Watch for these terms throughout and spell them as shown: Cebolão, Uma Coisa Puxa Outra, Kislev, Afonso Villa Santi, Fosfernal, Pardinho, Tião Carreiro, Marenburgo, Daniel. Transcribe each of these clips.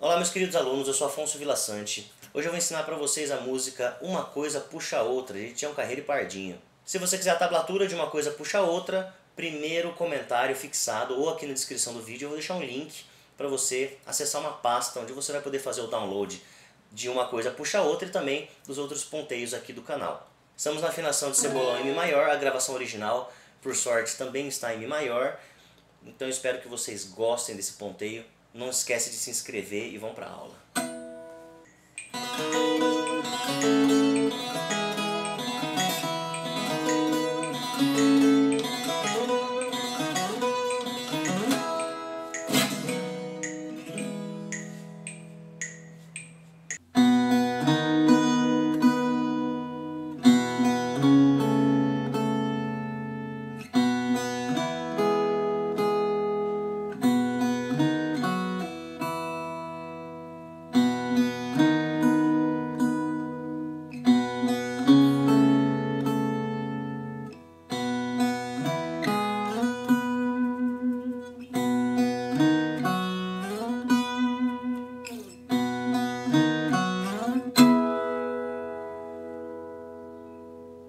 Olá meus queridos alunos, eu sou Afonso Villa Santi. Hoje eu vou ensinar para vocês a música Uma Coisa Puxa Outra, de Tião Carreiro e Pardinho. Se você quiser a tablatura de Uma Coisa Puxa Outra, primeiro comentário fixado ou aqui na descrição do vídeo eu vou deixar um link para você acessar uma pasta onde você vai poder fazer o download de Uma Coisa Puxa Outra e também dos outros ponteios aqui do canal. Estamos na afinação de Cebolão em Mi maior, a gravação original, por sorte, também está em Mi maior. Então espero que vocês gostem desse ponteio. Não esquece de se inscrever e vão para a aula.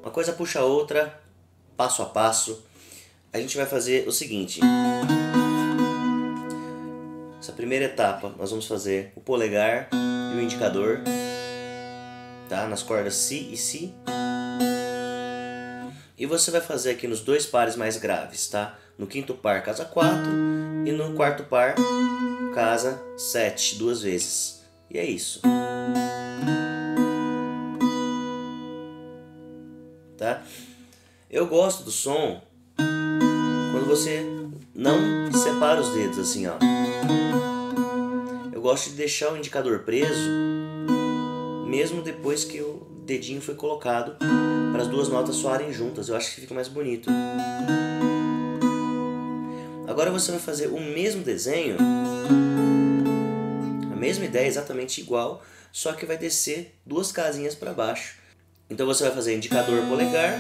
Uma coisa puxa a outra, passo a passo. A gente vai fazer o seguinte. Essa primeira etapa, nós vamos fazer o polegar e o indicador, tá? Nas cordas Si e Si. E você vai fazer aqui nos dois pares mais graves, tá? No quinto par, casa 4. E no quarto par, casa 7, duas vezes. E é isso. Tá? Eu gosto do som quando você não separa os dedos assim, ó. Eu gosto de deixar o indicador preso mesmo depois que o dedinho foi colocado, para as duas notas soarem juntas. Eu acho que fica mais bonito. Agora você vai fazer o mesmo desenho, a mesma ideia, exatamente igual, só que vai descer duas casinhas para baixo. Então você vai fazer indicador polegar,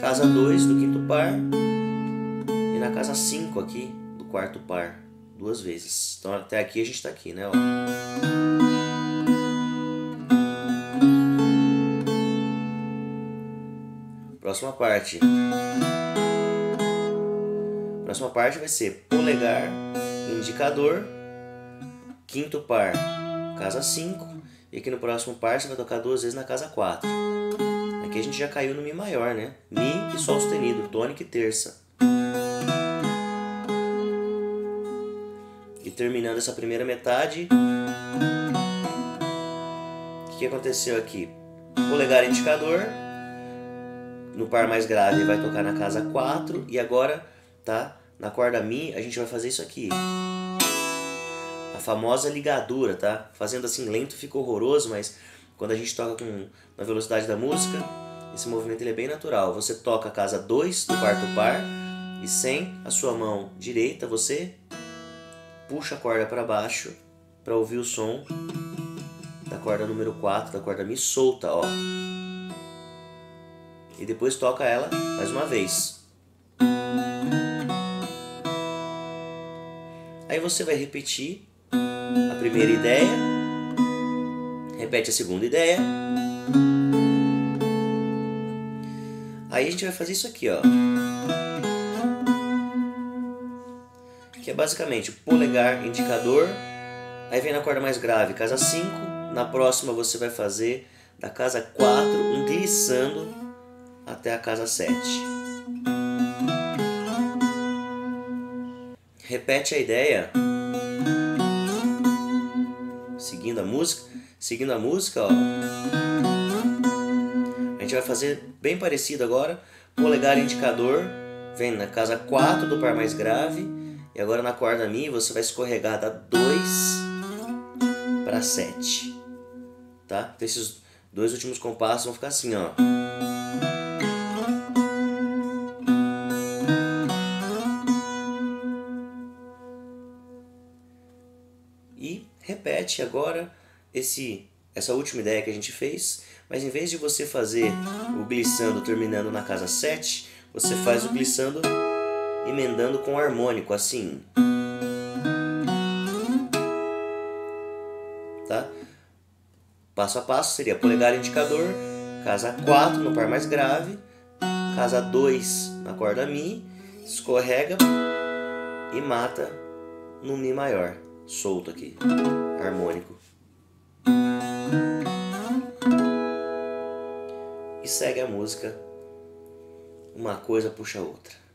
casa 2 do quinto par e na casa 5 aqui do quarto par, duas vezes. Então até aqui a gente está aqui, né? Ó. Próxima parte. Próxima parte vai ser polegar, indicador, quinto par, casa 5. E aqui no próximo par você vai tocar duas vezes na casa 4. Aqui a gente já caiu no Mi maior, né? Mi e Sol sustenido, tônica e terça. E terminando essa primeira metade, o que aconteceu aqui? Polegar indicador, no par mais grave vai tocar na casa 4. E agora, tá? Na corda Mi a gente vai fazer isso aqui. A famosa ligadura, tá? Fazendo assim lento fica horroroso, mas quando a gente toca na velocidade da música, esse movimento ele é bem natural. Você toca a casa 2 do quarto par e sem a sua mão direita você puxa a corda para baixo para ouvir o som da corda número 4, da corda Mi solta, ó. E depois toca ela mais uma vez. Aí você vai repetir a primeira ideia, repete a segunda ideia. Aí a gente vai fazer isso aqui, ó. Que é basicamente polegar, indicador. Aí vem na corda mais grave, casa 5. Na próxima você vai fazer da casa 4, deslizando até a casa 7. Repete a ideia. Seguindo a música, ó. A gente vai fazer bem parecido agora. Polegar indicador, vem na casa 4 do par mais grave. E agora na corda Mi você vai escorregar da 2 para 7. Tá? Então esses dois últimos compassos vão ficar assim, ó. E repete agora essa última ideia que a gente fez, mas em vez de você fazer o glissando terminando na casa 7, você faz o glissando emendando com o harmônico, assim. tá? Passo a passo seria polegar indicador, casa 4 no par mais grave, casa 2 na corda Mi, escorrega e mata no Mi maior, solto aqui, harmônico. E segue a música, uma coisa puxa a outra.